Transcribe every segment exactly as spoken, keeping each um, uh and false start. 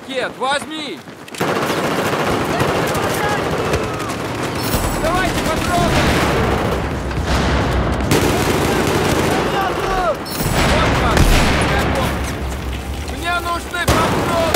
пакет, возьми! Давайте патроны! Вот так, мне нужны патроны!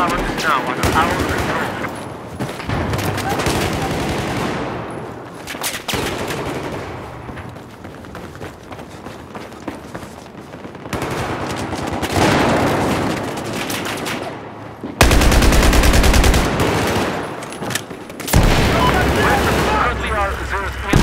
Tower is now under our control. Currently our zeros.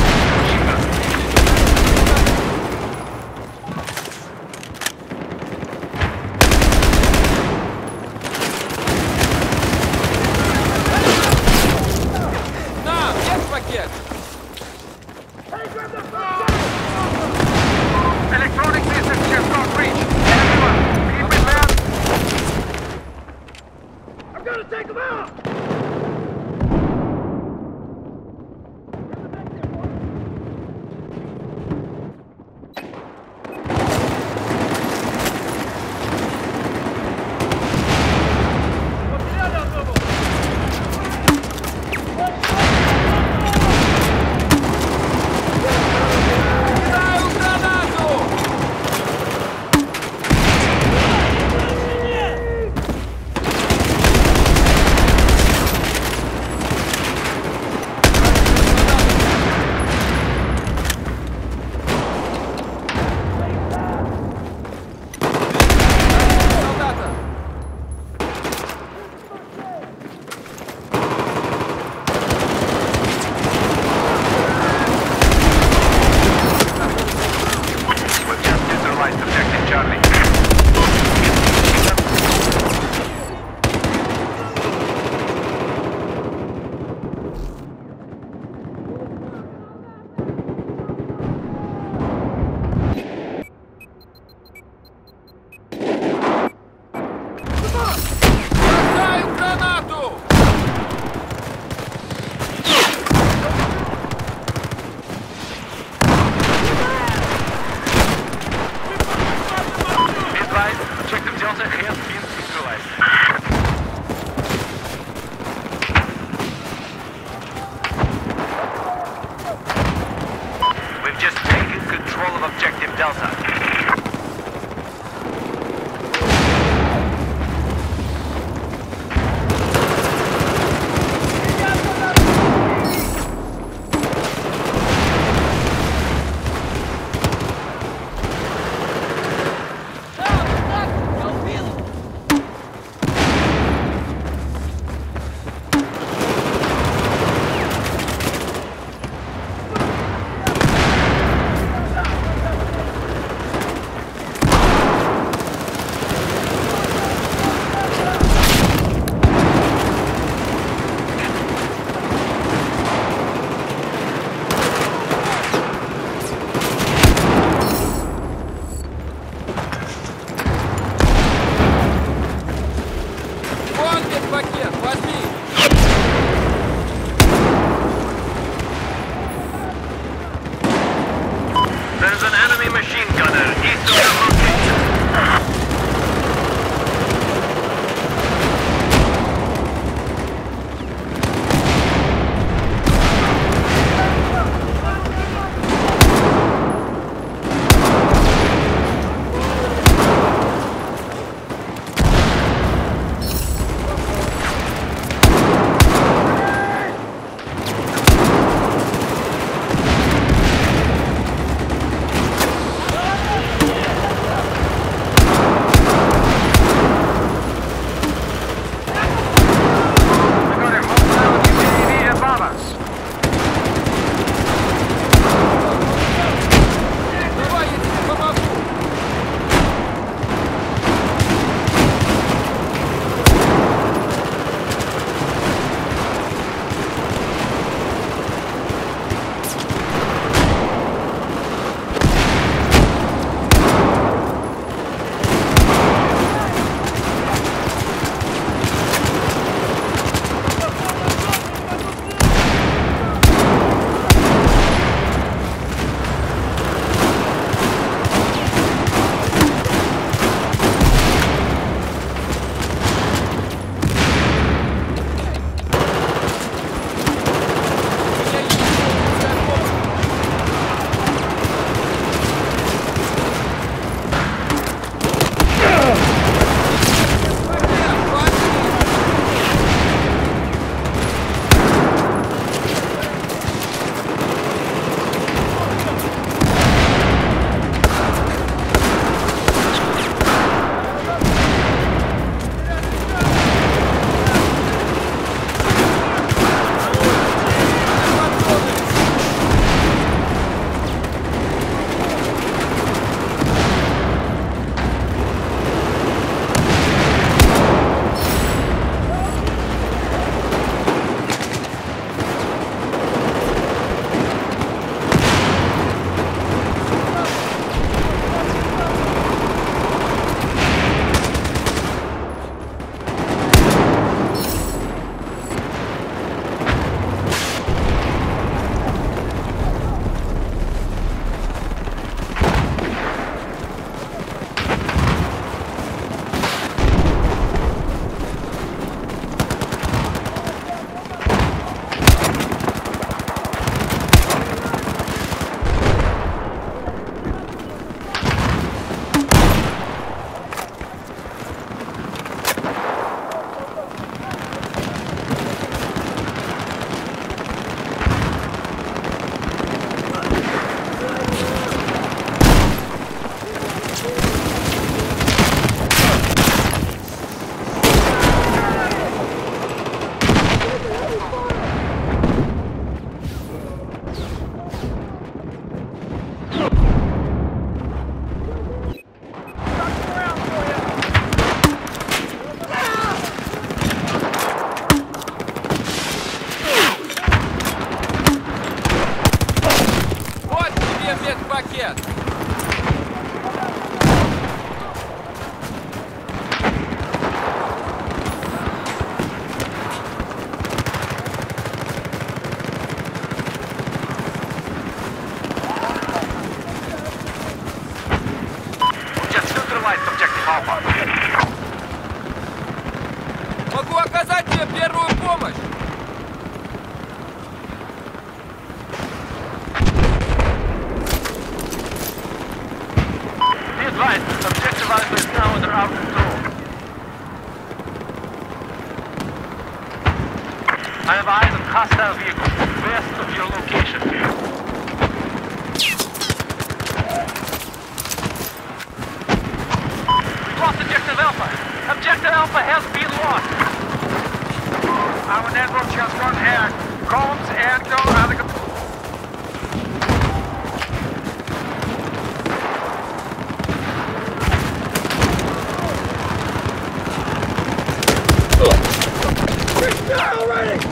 первую помощь! Already!